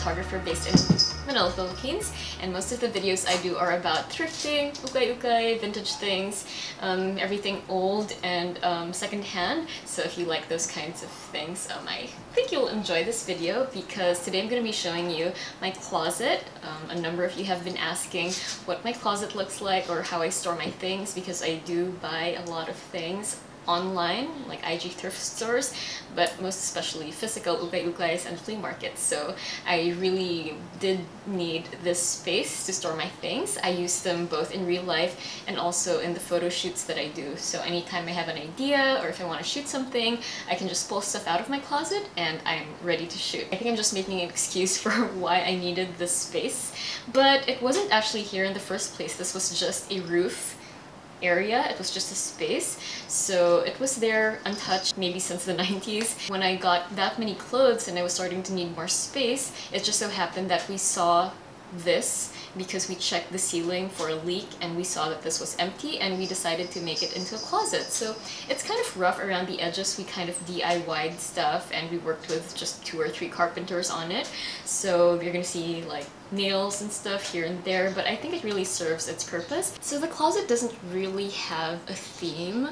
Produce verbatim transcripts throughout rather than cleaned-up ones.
photographer based in Manila, Philippines, and most of the videos I do are about thrifting, ukay-ukay, vintage things, um, everything old and um, secondhand. So if you like those kinds of things, um, I think you'll enjoy this video, because today I'm going to be showing you my closet. Um, a number of you have been asking what my closet looks like or how I store my things, because I do buy a lot of things online, like I G thrift stores, but most especially physical ukay-ukays and flea markets. So I really did need this space to store my things. I use them both in real life and also in the photo shoots that I do. So anytime I have an idea or if I want to shoot something, I can just pull stuff out of my closet and I'm ready to shoot. I think I'm just making an excuse for why I needed this space, but it wasn't actually here in the first place. This was just a roof area. It was just a space, so it was there untouched maybe since the nineties. When I got that many clothes and I was starting to need more space, it just so happened that we saw this because we checked the ceiling for a leak and we saw that this was empty, and we decided to make it into a closet. So it's kind of rough around the edges. We kind of D I Y'd stuff, and we worked with just two or three carpenters on it, so you're gonna see like nails and stuff here and there, but I think it really serves its purpose. So the closet doesn't really have a theme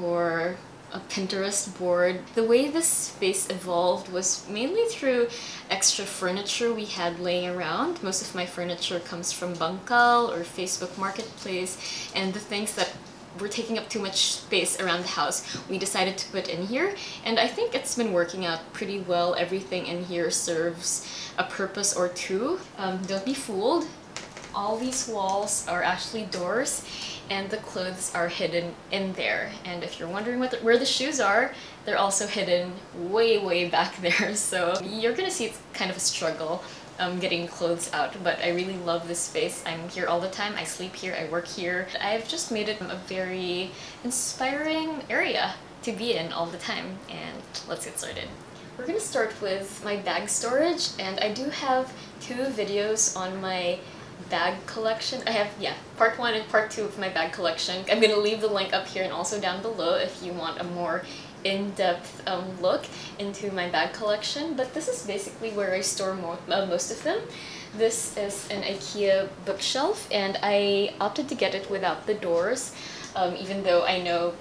or a Pinterest board. The way this space evolved was mainly through extra furniture we had laying around. Most of my furniture comes from Bangkal or Facebook Marketplace, and the things that were taking up too much space around the house, we decided to put in here, and I think it's been working out pretty well. Everything in here serves a purpose or two. Um, don't be fooled. All these walls are actually doors, and the clothes are hidden in there. And if you're wondering what the, where the shoes are, they're also hidden way, way back there. So you're gonna see it's kind of a struggle um, getting clothes out, but I really love this space. I'm here all the time. I sleep here, I work here. I've just made it a very inspiring area to be in all the time. And let's get started. We're gonna start with my bag storage, and I do have two videos on my bag collection. I have, yeah, part one and part two of my bag collection. I'm going to leave the link up here and also down below if you want a more in-depth um, look into my bag collection, but this is basically where I store mo uh, most of them. This is an IKEA bookshelf, and I opted to get it without the doors, um, even though I know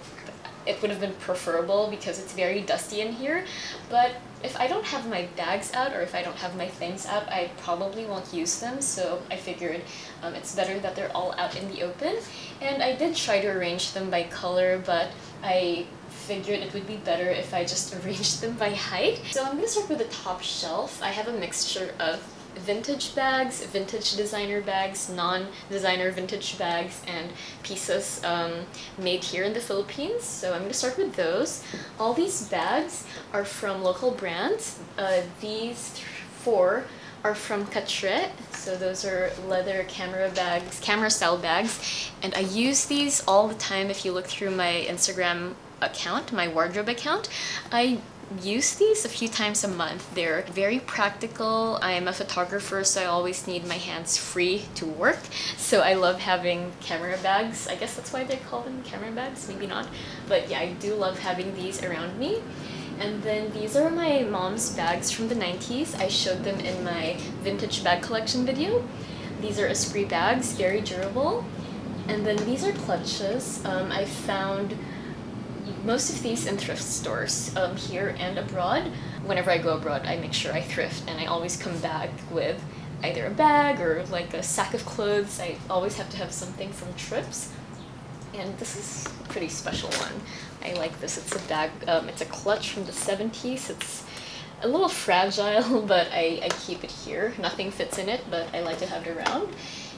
it would have been preferable because it's very dusty in here. But if I don't have my bags out or if I don't have my things out, I probably won't use them, so I figured um, it's better that they're all out in the open. And I did try to arrange them by color, but I figured it would be better if I just arranged them by height. So I'm gonna start with the top shelf. I have a mixture of vintage bags, vintage designer bags, non-designer vintage bags, and pieces um, made here in the Philippines. So I'm going to start with those. All these bags are from local brands. Uh, these th four are from Katret, so those are leather camera bags, camera style bags, and I use these all the time. If you look through my Instagram account, my wardrobe account, I use these a few times a month. They're very practical. I'm a photographer, so I always need my hands free to work, so I love having camera bags. I guess that's why they call them camera bags, maybe not, but yeah, I do love having these around me. And then these are my mom's bags from the nineties. I showed them in my vintage bag collection video. These are Esprit bags, very durable. And then these are clutches. um, I found most of these in thrift stores um, here and abroad. Whenever I go abroad, I make sure I thrift, and I always come back with either a bag or like a sack of clothes. I always have to have something from trips. And this is a pretty special one. I like this. It's a bag, um, it's a clutch from the seventies. It's a little fragile, but I, I keep it here. Nothing fits in it, but I like to have it around.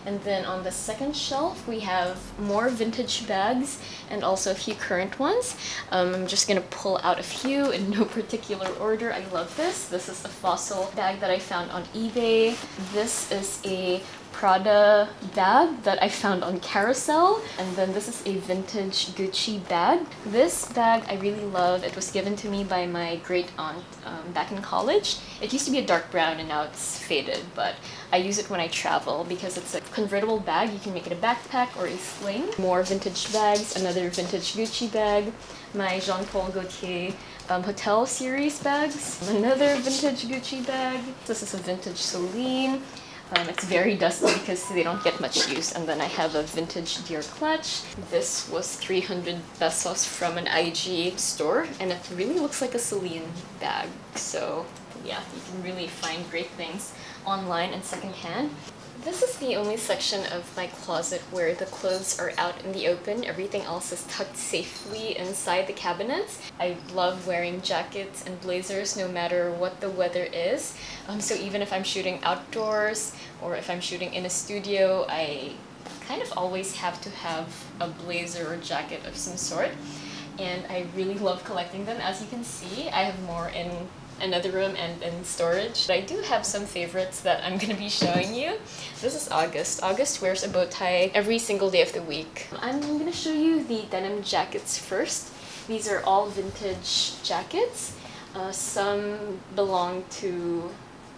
And then on the second shelf, we have more vintage bags and also a few current ones. Um, I'm just going to pull out a few in no particular order. I love this. This is a Fossil bag that I found on eBay. This is a Prada bag that I found on Carousel. And then this is a vintage Gucci bag. This bag I really love. It was given to me by my great aunt um, back in college. It used to be a dark brown and now it's faded, but I use it when I travel because it's a convertible bag. You can make it a backpack or a sling. More vintage bags, another vintage Gucci bag, my Jean Paul Gaultier um, hotel series bags, another vintage Gucci bag. This is a vintage Celine. Um, it's very dusty because they don't get much use. And then I have a vintage Dior clutch. This was three hundred pesos from an I G store and it really looks like a Celine bag. So yeah, you can really find great things online and secondhand. This is the only section of my closet where the clothes are out in the open. Everything else is tucked safely inside the cabinets. I love wearing jackets and blazers no matter what the weather is. Um, so even if I'm shooting outdoors or if I'm shooting in a studio, I kind of always have to have a blazer or jacket of some sort. And I really love collecting them. As you can see, I have more in another room and in storage. But I do have some favorites that I'm going to be showing you. This is August. August wears a bow tie every single day of the week. I'm going to show you the denim jackets first. These are all vintage jackets. Uh, some belong to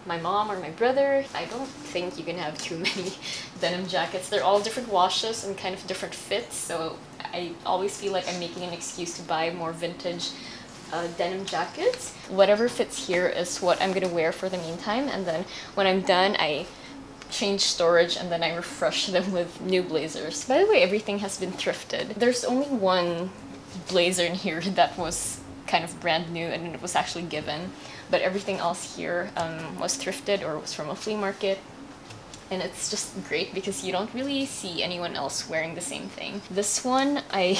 my mom or my brother. I don't think you can have too many denim jackets. They're all different washes and kind of different fits, so I always feel like I'm making an excuse to buy more vintage Uh, denim jackets. Whatever fits here is what I'm gonna wear for the meantime, and then when I'm done I change storage and then I refresh them with new blazers. By the way, everything has been thrifted. There's only one blazer in here that was kind of brand new and it was actually given, but everything else here um, was thrifted or was from a flea market. And it's just great because you don't really see anyone else wearing the same thing. This one, I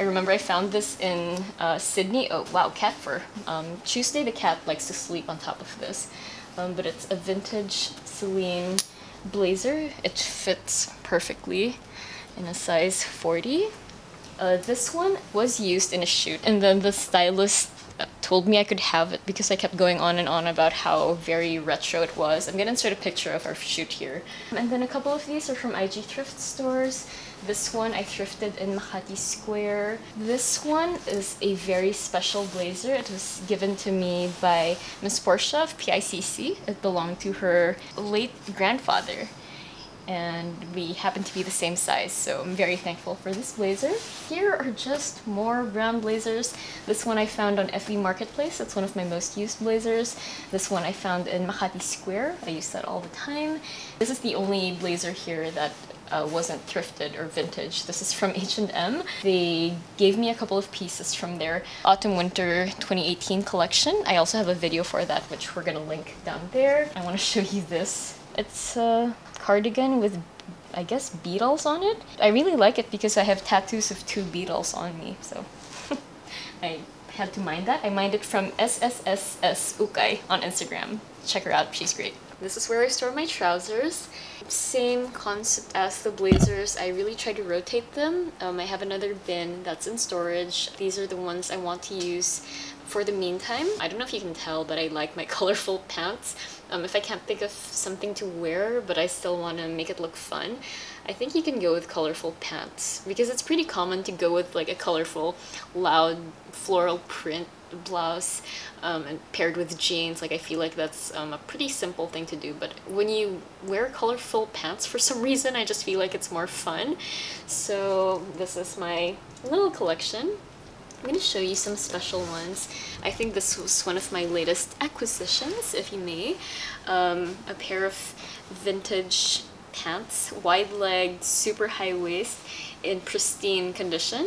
I remember I found this in uh, Sydney. Oh wow, cat fur. Um, Tuesday the cat likes to sleep on top of this. Um, but it's a vintage Celine blazer. It fits perfectly in a size forty. Uh, this one was used in a shoot and then the stylist told me I could have it because I kept going on and on about how very retro it was. I'm gonna insert a picture of our shoot here. And then a couple of these are from I G thrift stores. This one I thrifted in Makati Square. This one is a very special blazer. It was given to me by Miss Portia of P I C C. It belonged to her late grandfather. And we happen to be the same size, so I'm very thankful for this blazer. Here are just more brown blazers. This one I found on F B Marketplace. That's one of my most used blazers. This one I found in Makati Square. I use that all the time. This is the only blazer here that Uh, wasn't thrifted or vintage. This is from H and M. They gave me a couple of pieces from their Autumn-Winter twenty eighteen collection. I also have a video for that, which we're gonna link down there. I want to show you this. It's a cardigan with, I guess, beetles on it. I really like it because I have tattoos of two beetles on me, so I had to mind that. I mined it from SSSSukai on Instagram. Check her out, she's great. This is where I store my trousers. Same concept as the blazers. I really try to rotate them. Um, I have another bin that's in storage. These are the ones I want to use for the meantime. I don't know if you can tell, but I like my colorful pants. Um, if I can't think of something to wear, but I still want to make it look fun, I think you can go with colorful pants because it's pretty common to go with like a colorful, loud floral print blouse um, and paired with jeans. Like I feel like that's um, a pretty simple thing to do, but when you wear colorful pants for some reason I just feel like it's more fun. So this is my little collection. I'm going to show you some special ones. I think this was one of my latest acquisitions, if you may. Um, a pair of vintage pants, wide leg, super high waist, in pristine condition.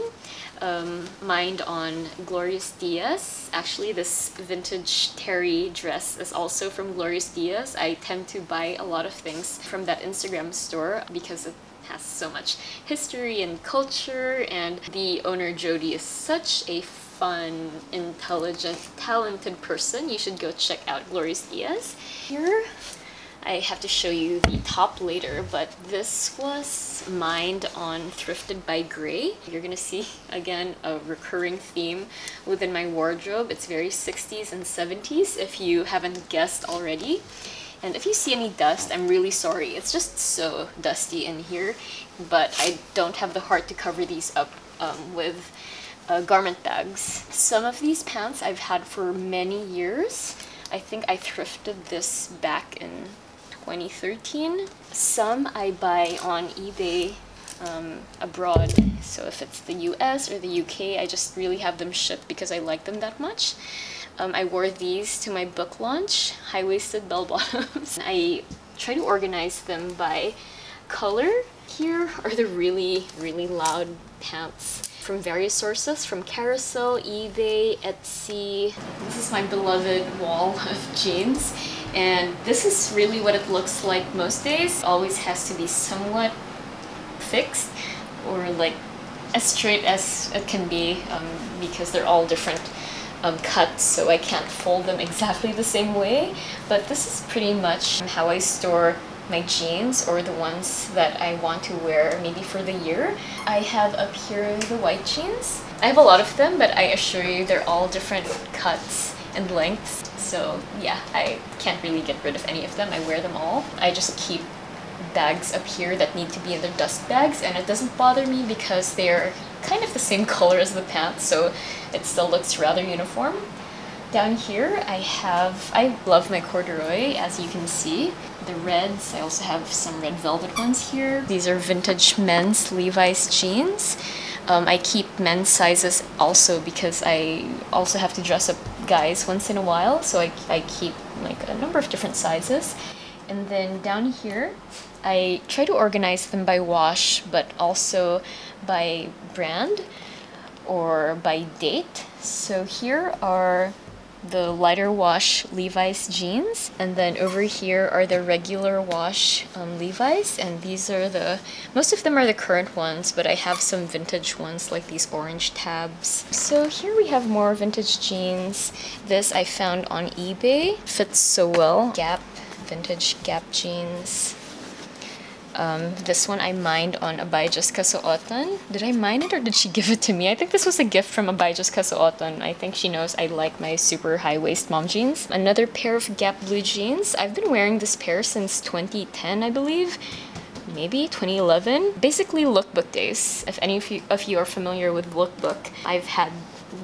Um, mined on Glorious Diaz. Actually, this vintage Terry dress is also from Glorious Diaz. I tend to buy a lot of things from that Instagram store because it has so much history and culture, and the owner Jodi is such a fun, intelligent, talented person. You should go check out Glorious Diaz. Here, I have to show you the top later, but this was mined on Thrifted by Grey. You're gonna see, again, a recurring theme within my wardrobe. It's very sixties and seventies, if you haven't guessed already. And if you see any dust, I'm really sorry. It's just so dusty in here, but I don't have the heart to cover these up um, with uh, garment bags. Some of these pants I've had for many years. I think I thrifted this back in twenty thirteen. Some I buy on eBay um, abroad. So if it's the U S or the U K, I just really have them shipped because I like them that much. Um, I wore these to my book launch, high-waisted bell-bottoms. I try to organize them by color. Here are the really, really loud pants from various sources, from Carousel, eBay, Etsy. This is my beloved wall of jeans, and this is really what it looks like most days. It always has to be somewhat fixed or like as straight as it can be um, because they're all different. Um, cuts, so I can't fold them exactly the same way, but this is pretty much how I store my jeans, or the ones that I want to wear maybe for the year. I have up here the white jeans. I have a lot of them, but I assure you they're all different cuts and lengths, so yeah, I can't really get rid of any of them. I wear them all. I just keep bags up here that need to be in their dust bags, and it doesn't bother me because they're kind of the same color as the pants, so it still looks rather uniform. Down here I have, I love my corduroy, as you can see. The reds, I also have some red velvet ones here. These are vintage men's Levi's jeans. Um, I keep men's sizes also because I also have to dress up guys once in a while, so I, I keep like a number of different sizes. And then down here, I try to organize them by wash, but also by brand or by date. So here are the lighter wash Levi's jeans, and then over here are the regular wash um, Levi's, and these are the, most of them are the current ones, but I have some vintage ones like these orange tabs. So here we have more vintage jeans. This I found on eBay, fits so well. Gap, vintage Gap jeans. Um, this one I mined on Abbey Kasuotan. Did I mine it or did she give it to me? I think this was a gift from Abbey Kasuotan. I think she knows I like my super high-waist mom jeans. Another pair of Gap blue jeans. I've been wearing this pair since twenty ten, I believe. Maybe twenty eleven. Basically Lookbook days. If any of you, of you are familiar with Lookbook, I've had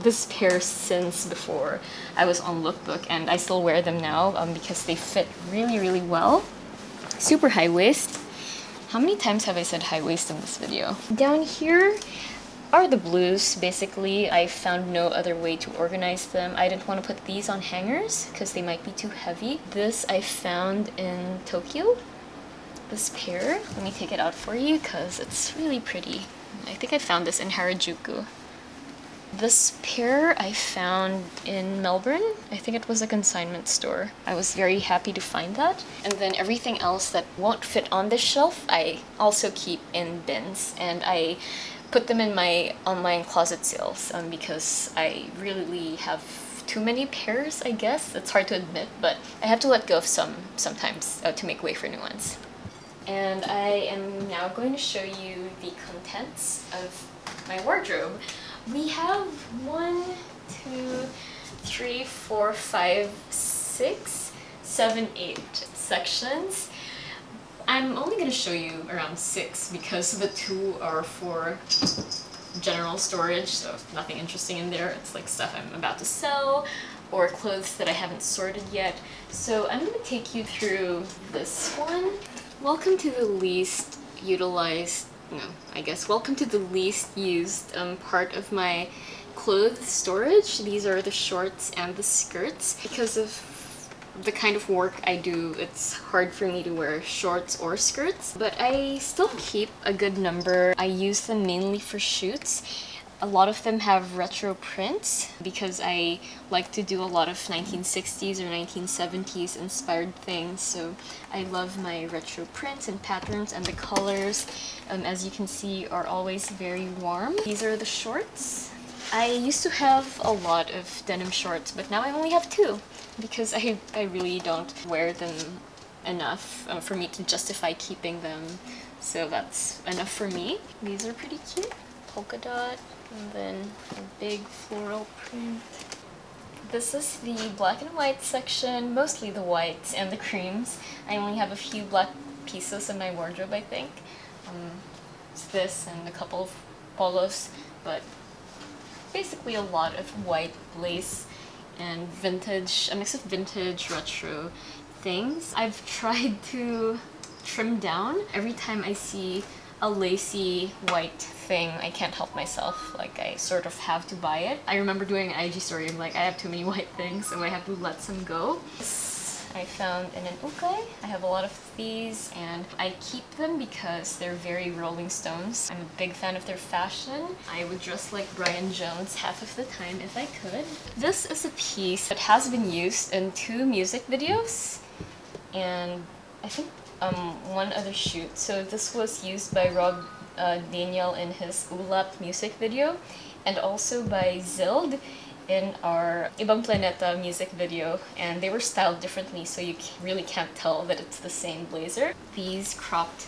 this pair since before I was on Lookbook, and I still wear them now um, because they fit really, really well. Super high waist. How many times have I said high waist in this video? Down here are the blues. Basically, I found no other way to organize them. I didn't want to put these on hangers because they might be too heavy. This I found in Tokyo. This pair. Let me take it out for you because it's really pretty. I think I found this in Harajuku. This pair I found in Melbourne. I think it was a consignment store. I was very happy to find that. And then everything else that won't fit on this shelf, I also keep in bins, and I put them in my online closet sales um, because I really have too many pairs, I guess. It's hard to admit, but I have to let go of some sometimes uh, to make way for new ones. And I am now going to show you the contents of my wardrobe. We have one, two, three, four, five, six, seven, eight sections. I'm only going to show you around six because the two are for general storage, so nothing interesting in there. It's like stuff I'm about to sell or clothes that I haven't sorted yet. So I'm going to take you through this one. Welcome to the least utilized No, I guess welcome to the least used um, part of my clothes storage. These are the shorts and the skirts. Because of the kind of work I do, it's hard for me to wear shorts or skirts, but I still keep a good number. I use them mainly for shoots. A lot of them have retro prints because I like to do a lot of nineteen sixties or nineteen seventies inspired things, so I love my retro prints and patterns, and the colors, um, as you can see, are always very warm. These are the shorts. I used to have a lot of denim shorts, but now I only have two because I, I really don't wear them enough um, for me to justify keeping them, so that's enough for me. These are pretty cute. Polka dot, and then a big floral print. This is the black and white section, mostly the whites and the creams. I only have a few black pieces in my wardrobe, I think. Um, it's this and a couple of polos, but basically a lot of white lace and vintage, a mix of vintage, retro things. I've tried to trim down. Every time I see a lacy white thing, I can't help myself. Like, I sort of have to buy it. I remember doing an I G story, I'm like, I have too many white things, so I have to let some go. This I found in an ukay. I have a lot of these, and I keep them because they're very Rolling Stones. I'm a big fan of their fashion. I would dress like Brian Jones half of the time if I could. This is a piece that has been used in two music videos, and I think Um, one other shoot. So this was used by Rob uh, Daniel in his Ulap music video, and also by Zild in our Ibang Planeta music video, and they were styled differently, so you really can't tell that it's the same blazer. These cropped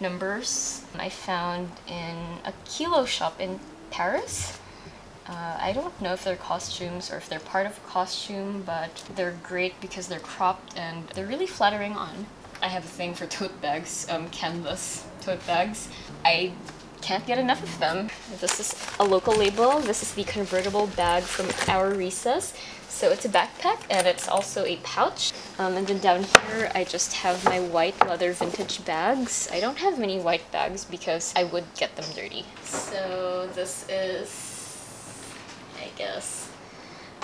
numbers I found in a kilo shop in Paris. Uh, I don't know if they're costumes or if they're part of a costume, but they're great because they're cropped and they're really flattering on. I have a thing for tote bags, um, canvas tote bags. I can't get enough of them. This is a local label. This is the convertible bag from Our Recess. So it's a backpack and it's also a pouch. Um, and then down here, I just have my white leather vintage bags. I don't have many white bags because I would get them dirty. So this is, I guess,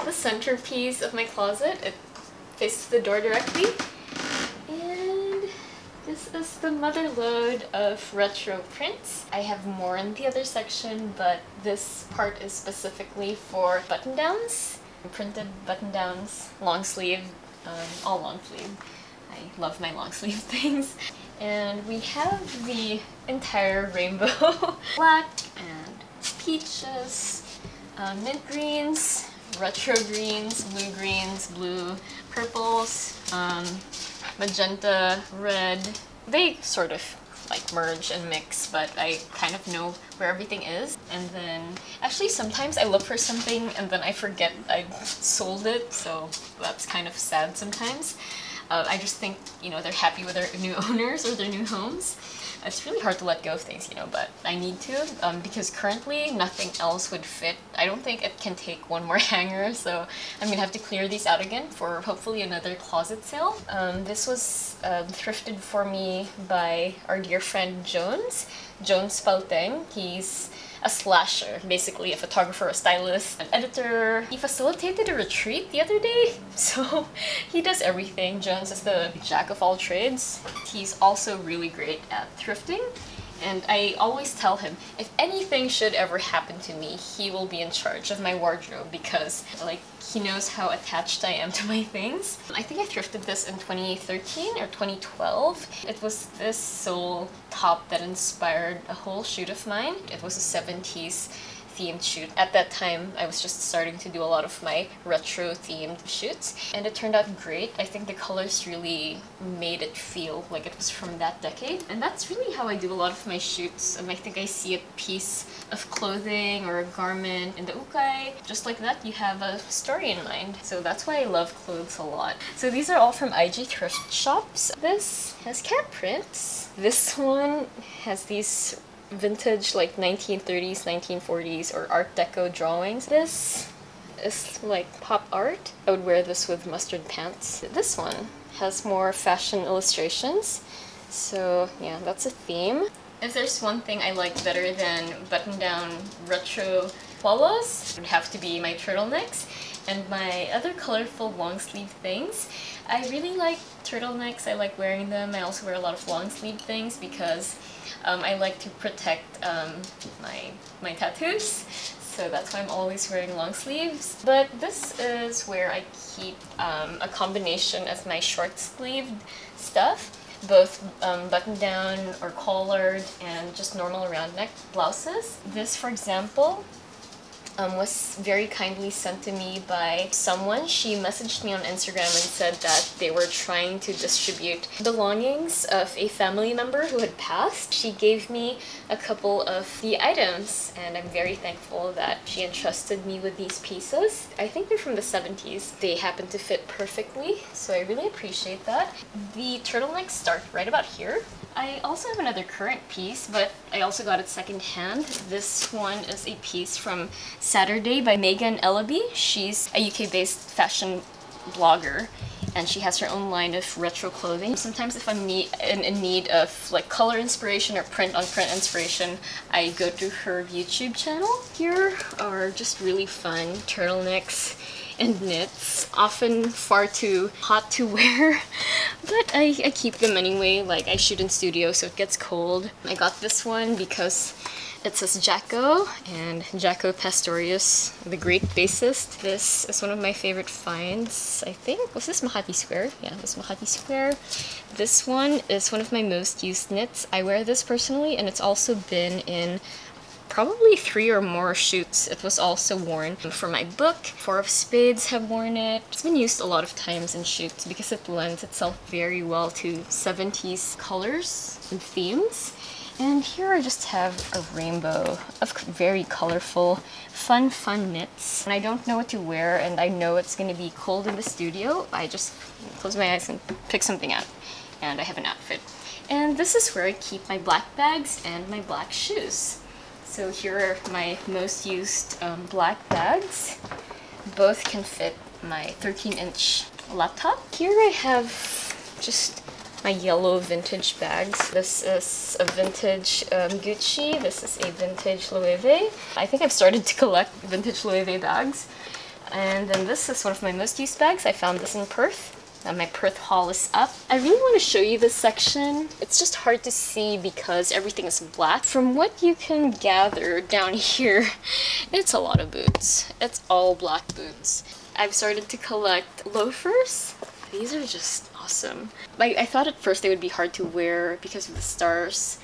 the centerpiece of my closet. It faces the door directly. This is the motherlode of retro prints. I have more in the other section, but this part is specifically for button-downs. Printed button-downs, long sleeve, um, all long sleeve. I love my long sleeve things. And we have the entire rainbow. Black and peaches, um, mint greens, retro greens, blue greens, blue purples, um, magenta, red. They sort of like merge and mix, but I kind of know where everything is. And then actually sometimes I look for something and then I forget I sold it, so that's kind of sad sometimes. Uh, I just think, you know, they're happy with their new owners or their new homes. It's really hard to let go of things, you know, but I need to um, because currently nothing else would fit. I don't think it can take one more hanger, so I'm gonna have to clear these out again for hopefully another closet sale. Um, this was uh, thrifted for me by our dear friend Jones, Jones Palteng. He's a slasher, basically a photographer, a stylist, an editor. He facilitated a retreat the other day, so he does everything. Jones is the jack of all trades. He's also really great at thrifting, and I always tell him, if anything should ever happen to me, he will be in charge of my wardrobe because, like, he knows how attached I am to my things. I think I thrifted this in twenty thirteen or twenty twelve. It was this sole top that inspired a whole shoot of mine. It was a seventies themed shoot. At that time, I was just starting to do a lot of my retro themed shoots, and it turned out great. I think the colors really made it feel like it was from that decade, and that's really how I do a lot of my shoots. Um, I think I see a piece of clothing or a garment in the ukay. Just like that, you have a story in mind. So that's why I love clothes a lot. So these are all from I G thrift shops. This has cat prints. This one has these vintage, like nineteen thirties, nineteen forties, or Art Deco drawings. This is like pop art. I would wear this with mustard pants. This one has more fashion illustrations. So yeah, that's a theme. If there's one thing I like better than button-down retro polos, it would have to be my turtlenecks and my other colorful long-sleeve things. I really like turtlenecks. I like wearing them. I also wear a lot of long-sleeve things because Um, I like to protect um, my, my tattoos, so that's why I'm always wearing long sleeves. But this is where I keep um, a combination of my short-sleeved stuff, both um, button-down or collared and just normal round-neck blouses. This, for example, um, was very kindly sent to me by someone. She messaged me on Instagram and said that they were trying to distribute belongings of a family member who had passed. She gave me a couple of the items, and I'm very thankful that she entrusted me with these pieces. I think they're from the seventies. They happen to fit perfectly, so I really appreciate that. The turtlenecks start right about here. I also have another current piece, but I also got it secondhand. This one is a piece from Saturday by Megan Ellaby. She's a U K-based fashion blogger, and she has her own line of retro clothing. Sometimes if I'm need, in, in need of like color inspiration or print-on-print inspiration, I go to her YouTube channel. Here are just really fun turtlenecks and knits, often far too hot to wear, but I, I keep them anyway. Like, I shoot in studio, so it gets cold. I got this one because it says Jaco, and Jaco Pastorius, the great bassist. This is one of my favorite finds, I think. Was this Makati Square? Yeah, it was Makati Square. This one is one of my most used knits. I wear this personally, and it's also been in probably three or more shoots. It was also worn for my book. Four of Spades have worn it. It's been used a lot of times in shoots because it lends itself very well to seventies colors and themes. And here I just have a rainbow of very colorful, fun, fun knits. And I don't know what to wear, and I know it's going to be cold in the studio. I just close my eyes and pick something out, and I have an outfit. And this is where I keep my black bags and my black shoes. So here are my most used um, black bags. Both can fit my thirteen inch laptop. Here I have just my yellow vintage bags. This is a vintage um, Gucci. This is a vintage Loewe. I think I've started to collect vintage Loewe bags. And then this is one of my most used bags. I found this in Perth. Now my Perth haul is up. I really want to show you this section. It's just hard to see because everything is black. From what you can gather down here, it's a lot of boots. It's all black boots. I've started to collect loafers. These are just awesome. I, I thought at first they would be hard to wear because of the stars,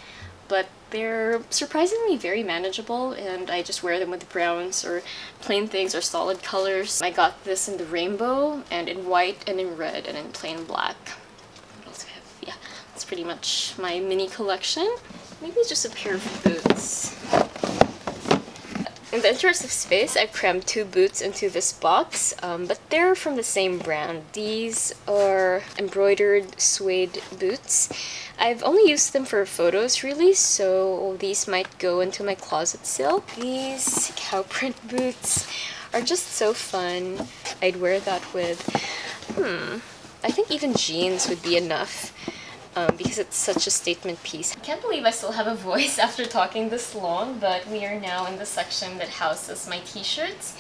but they're surprisingly very manageable, and I just wear them with browns or plain things or solid colors. I got this in the rainbow and in white and in red and in plain black. What else do I have? Yeah, that's pretty much my mini collection. Maybe just a pair of boots. In the interest of space, I've crammed two boots into this box, um, but they're from the same brand. These are embroidered suede boots. I've only used them for photos, really, so these might go into my closet still. These cow print boots are just so fun. I'd wear that with, hmm, I think even jeans would be enough. Um, because it's such a statement piece. I can't believe I still have a voice after talking this long, but we are now in the section that houses my t-shirts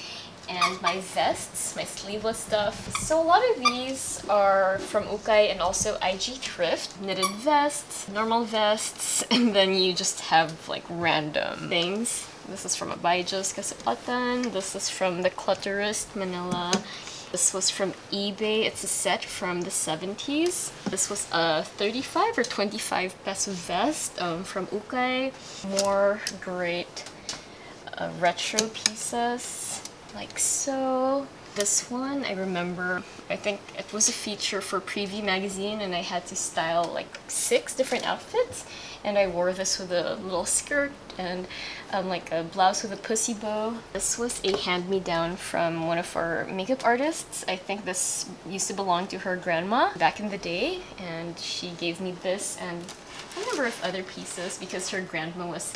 and my vests, my sleeveless stuff. So a lot of these are from Ukai and also I G Thrift. Knitted vests, normal vests, and then you just have like random things. This is from Abyjos Kasuotan. This is from the Clutterist Manila. This was from eBay. It's a set from the seventies. This was a thirty-five or twenty-five peso vest um, from Ukai. More great uh, retro pieces, like so. This one, I remember, I think it was a feature for Preview magazine, and I had to style like six different outfits. And I wore this with a little skirt and um, like a blouse with a pussy bow. This was a hand-me-down from one of our makeup artists. I think this used to belong to her grandma back in the day, and she gave me this and a number of other pieces because her grandma was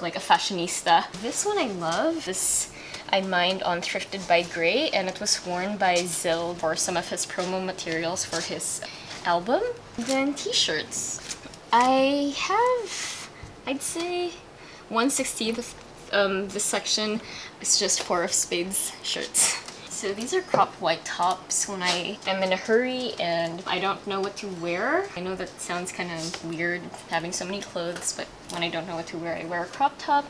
like a fashionista. This one I love. This I mined on Thrifted by Grey, and it was worn by Zil for some of his promo materials for his album. Then t-shirts. I have, I'd say, one sixteenth of um, this section is just Four of Spades shirts. So these are crop white tops when I am in a hurry and I don't know what to wear. I know that sounds kind of weird having so many clothes, but when I don't know what to wear, I wear a crop top,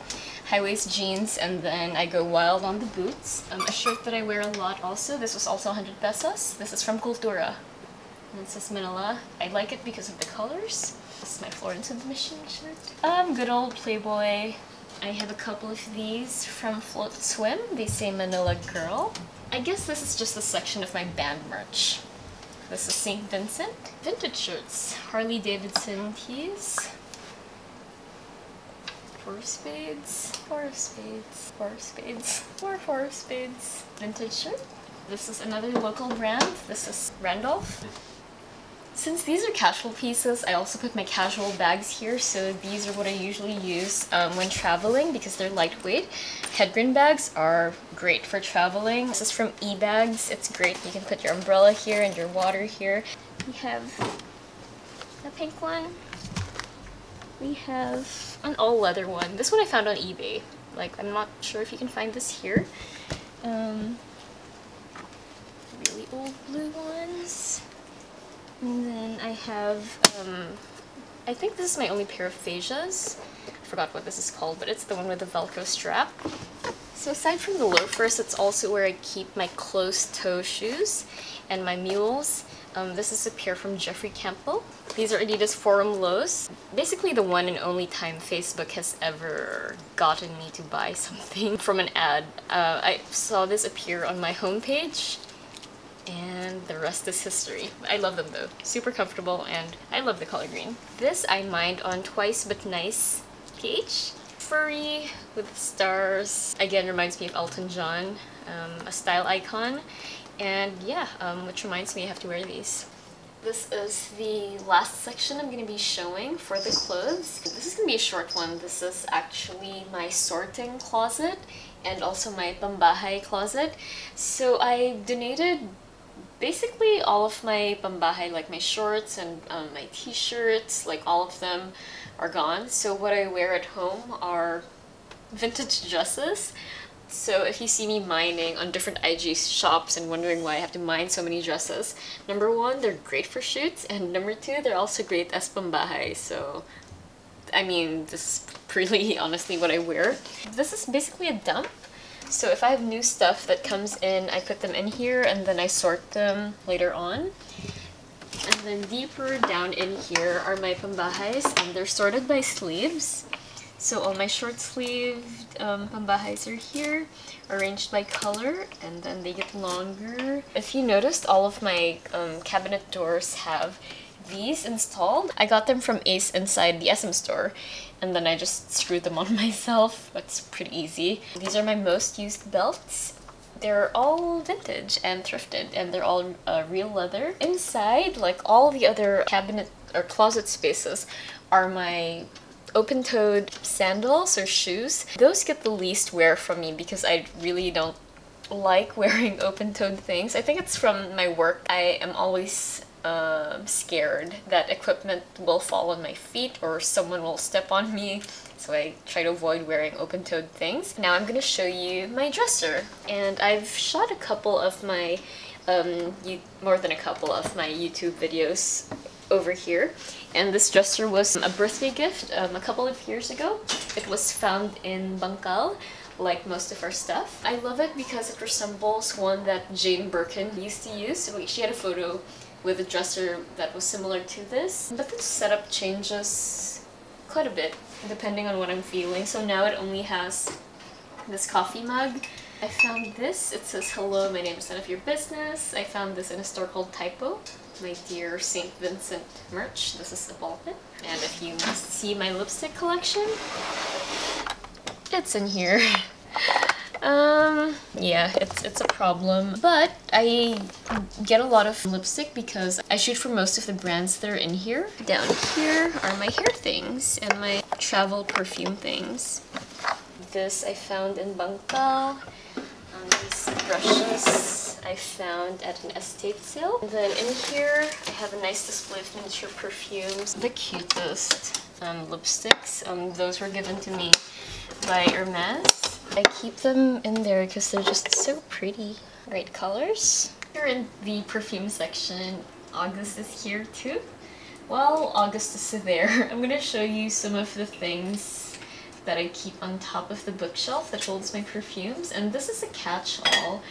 high-waist jeans, and then I go wild on the boots. Um, a shirt that I wear a lot also, this was also one hundred pesos. This is from Cultura. And it says Manila. I like it because of the colors. This is my Florence and the Machine shirt. Um, good old Playboy I have a couple of these from Float Swim. They say Manila Girl. I guess this is just a section of my band merch. This is Saint Vincent. Vintage shirts. Harley Davidson tees. Four of Spades. Four of Spades. Four of Spades. Four Four of Spades. Vintage shirt. This is another local brand. This is Randolph. Since these are casual pieces, I also put my casual bags here, so these are what I usually use um, when traveling because they're lightweight. Headband bags are great for traveling. This is from eBags. It's great. You can put your umbrella here and your water here. We have a pink one. We have an all-leather one. This one I found on eBay. Like, I'm not sure if you can find this here. Um, really old blue ones. And then I have, um, I think this is my only pair of fuchsias. I forgot what this is called, but it's the one with the Velcro strap. So aside from the loafers, it's also where I keep my closed-toe shoes and my mules. Um, this is a pair from Jeffrey Campbell. These are Adidas Forum Lows. Basically the one and only time Facebook has ever gotten me to buy something from an ad. Uh, I saw this appear on my homepage. And the rest is history. I love them though. Super comfortable and I love the color green. This I mined on Twice But Nice Gauge. Furry with stars. Again, reminds me of Elton John, um, a style icon. And yeah, um, which reminds me I have to wear these. This is the last section I'm going to be showing for the clothes. This is going to be a short one. This is actually my sorting closet and also my pambahay closet. So I donated basically all of my pambahay, like my shorts and um, my t-shirts, like all of them are gone. So what I wear at home are vintage dresses. So if you see me mining on different I G shops and wondering why I have to mine so many dresses, number one, they're great for shoots, and number two, they're also great as pambahay. So I mean, this is really honestly what I wear. This is basically a dump. So if I have new stuff that comes in, I put them in here and then I sort them later on. And then deeper down in here are my pambahais, and they're sorted by sleeves. So all my short-sleeved um, pambahais are here, arranged by color, and then they get longer. If you noticed, all of my um, cabinet doors have these installed. I got them from Ace inside the S M store, and then I just screwed them on myself. That's pretty easy. These are my most used belts. They're all vintage and thrifted, and they're all uh, real leather. Inside, like all the other cabinet or closet spaces, are my open-toed sandals or shoes. Those get the least wear from me because I really don't like wearing open-toed things. I think it's from my work. I am always Um, scared that equipment will fall on my feet or someone will step on me, so I try to avoid wearing open-toed things. Now I'm gonna show you my dresser, and I've shot a couple of my um, more than a couple of my YouTube videos over here, and this dresser was a birthday gift um, a couple of years ago. It was found in Bangkal, like most of our stuff. I love it because it resembles one that Jane Birkin used to use. So she had a photo with a dresser that was similar to this. But this setup changes quite a bit depending on what I'm feeling. So now it only has this coffee mug. I found this. It says, "Hello, my name is none of your business." I found this in a store called Typo. My dear Saint Vincent merch. This is the ball pit. And if you must see my lipstick collection, it's in here. Um, yeah, it's, it's a problem, but I get a lot of lipstick because I shoot for most of the brands that are in here. Down here are my hair things and my travel perfume things. This I found in Bangkal. Um, these brushes I found at an estate sale. And then in here, I have a nice display of miniature perfumes. The cutest um, lipsticks. Um, those were given to me by Hermes. I keep them in there because they're just so pretty. Great colors. Here in the perfume section, August is here too. While August is there, I'm going to show you some of the things that I keep on top of the bookshelf that holds my perfumes. And this is a catch-all.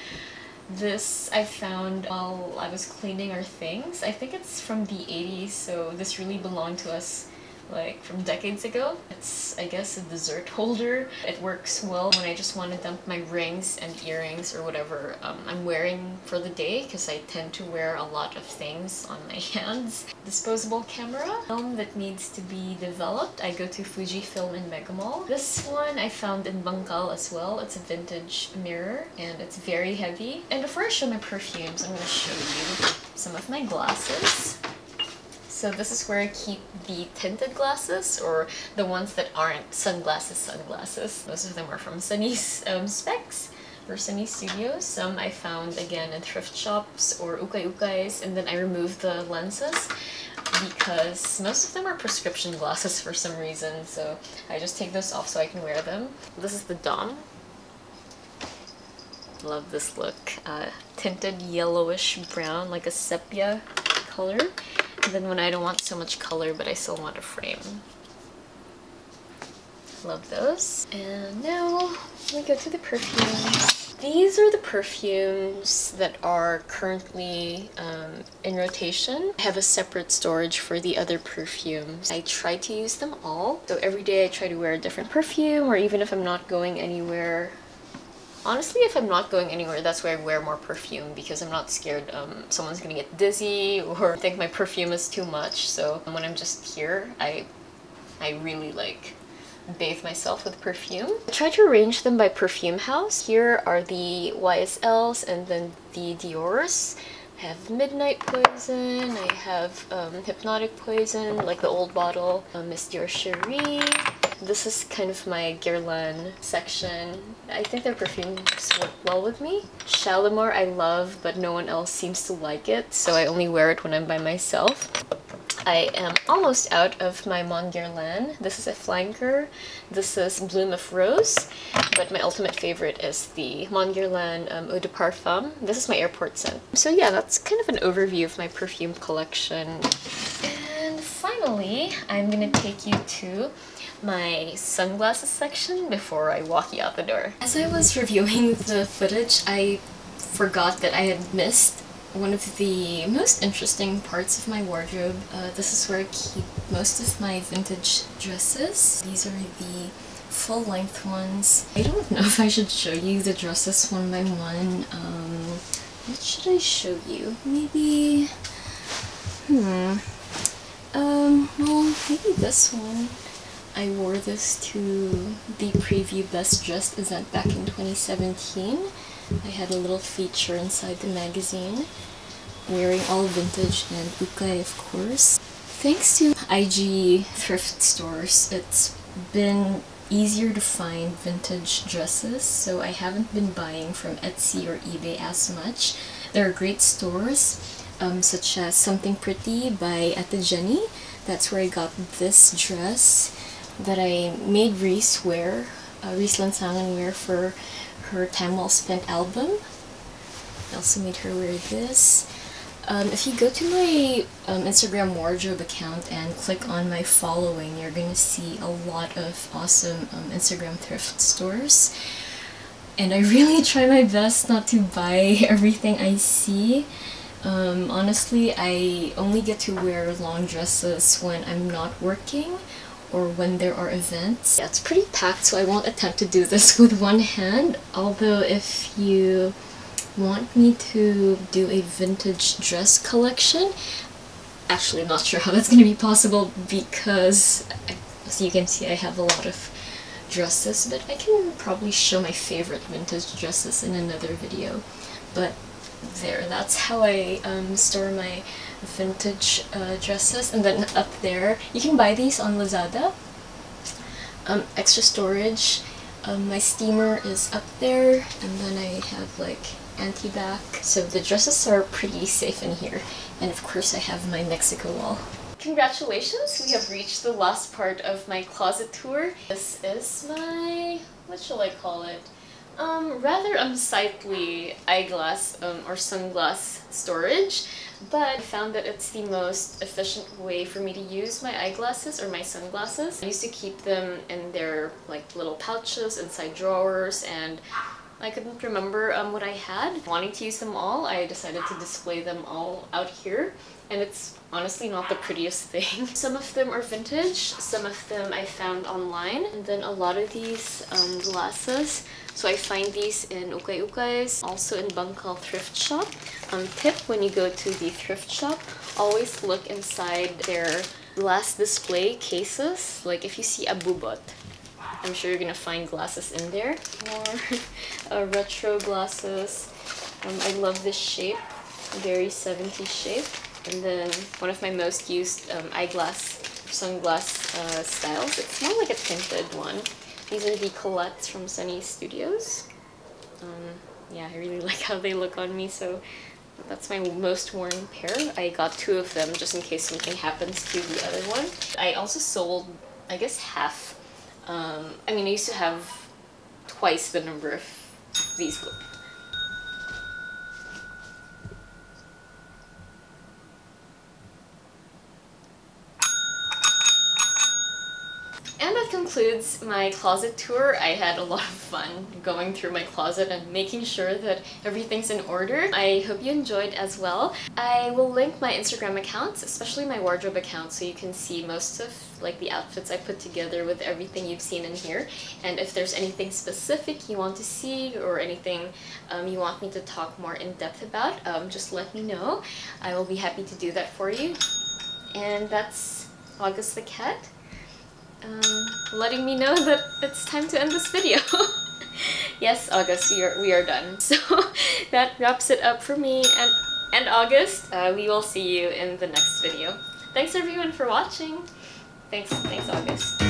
This I found while I was cleaning our things. I think it's from the eighties, so this really belonged to us like from decades ago. It's, I guess, a dessert holder. It works well when I just want to dump my rings and earrings or whatever um, I'm wearing for the day, because I tend to wear a lot of things on my hands. Disposable camera. Film that needs to be developed. I go to Fujifilm in Mega Mall. This one I found in Bangkal as well. It's a vintage mirror and it's very heavy. And before I show my perfumes, I'm going to show you some of my glasses. So this is where I keep the tinted glasses, or the ones that aren't sunglasses sunglasses. Most of them are from Sunny's um, Specs or Sunny Studios. Some I found again in thrift shops or ukay-ukays, and then I removed the lenses because most of them are prescription glasses for some reason, so I just take those off so I can wear them. This is the Dom. Love this look. Uh, tinted yellowish brown, like a sepia color. And then when I don't want so much color but I still want a frame. Love those. And now we go to the perfumes. These are the perfumes that are currently um, in rotation. I have a separate storage for the other perfumes. I try to use them all. So every day I try to wear a different perfume, or even if I'm not going anywhere. Honestly, if I'm not going anywhere, that's where I wear more perfume, because I'm not scared um, someone's gonna get dizzy or think my perfume is too much. So when I'm just here, I, I really like bathe myself with perfume. I try to arrange them by perfume house. Here are the Y S Ls and then the Dior's. I have Midnight Poison, I have um, Hypnotic Poison, like the old bottle, uh, Miss Dior Cherie. This is kind of my Guerlain section. I think their perfumes work well with me. Shalimar I love, but no one else seems to like it, so I only wear it when I'm by myself. I am almost out of my Mon Guerlain. This is a flanker. This is Bloom of Rose. But my ultimate favorite is the Mon Guerlain um, Eau de Parfum. This is my airport scent. So yeah, that's kind of an overview of my perfume collection. And finally, I'm gonna take you to my sunglasses section before I walk you out the door. As I was reviewing the footage, I forgot that I had missed one of the most interesting parts of my wardrobe. Uh, this is where I keep most of my vintage dresses. These are the full-length ones. I don't know if I should show you the dresses one by one. Um, what should I show you? Maybe... Hmm... Um, well, maybe this one. I wore this to the Preview Best Dressed event back in twenty seventeen. I had a little feature inside the magazine, wearing all vintage and ukai, of course. Thanks to I G thrift stores, it's been easier to find vintage dresses, so I haven't been buying from Etsy or eBay as much. There are great stores, um, such as Something Pretty by Ate Jenny. That's where I got this dress that I made Reese wear, uh, Reese Lansangan wear for her Time Well Spent album. I also made her wear this. Um, if you go to my um, Instagram wardrobe account and click on my following, you're going to see a lot of awesome um, Instagram thrift stores. And I really try my best not to buy everything I see. Um, honestly, I only get to wear long dresses when I'm not working, or when there are events. Yeah, it's pretty packed, so I won't attempt to do this with one hand, although if you want me to do a vintage dress collection, actually I'm not sure how that's going to be possible, because I, as you can see, I have a lot of dresses, but I can probably show my favorite vintage dresses in another video. But there, that's how I um, store my vintage uh, dresses. And then up there, you can buy these on Lazada. Um, extra storage. Um, my steamer is up there, and then I have like anti-back. So the dresses are pretty safe in here. And of course I have my Mexico wall. Congratulations, we have reached the last part of my closet tour. This is my, what shall I call it? Um, rather unsightly eyeglass um, or sunglass storage, but I found that it's the most efficient way for me to use my eyeglasses or my sunglasses. I used to keep them in their like little pouches inside drawers, and I couldn't remember um, what I had. Wanting to use them all, I decided to display them all out here and it's honestly not the prettiest thing. Some of them are vintage, some of them I found online, and then a lot of these um, glasses. So I find these in Ukay Ukay's, also in Bangkal thrift shop. Um, tip, when you go to the thrift shop, always look inside their glass display cases. Like if you see a bubot, I'm sure you're gonna find glasses in there. More uh, retro glasses. Um, I love this shape, very seventies shape. And then one of my most used um, eyeglass, sunglass uh, styles. It's not like a tinted one. These are the Colettes from Sunny Studios. Um, yeah, I really like how they look on me, so that's my most worn pair. I got two of them just in case something happens to the other one. I also sold, I guess, half. Um, I mean, I used to have twice the number of these. Concludes my closet tour. I had a lot of fun going through my closet and making sure that everything's in order. I hope you enjoyed as well. I will link my Instagram accounts, especially my wardrobe account, so you can see most of like the outfits I put together with everything you've seen in here. And if there's anything specific you want to see or anything um, you want me to talk more in depth about, um, just let me know. I will be happy to do that for you. And that's August the cat. Um, letting me know that it's time to end this video. Yes, August, we are, we are done. So that wraps it up for me and, and August. Uh, we will see you in the next video. Thanks everyone for watching. Thanks, thanks August.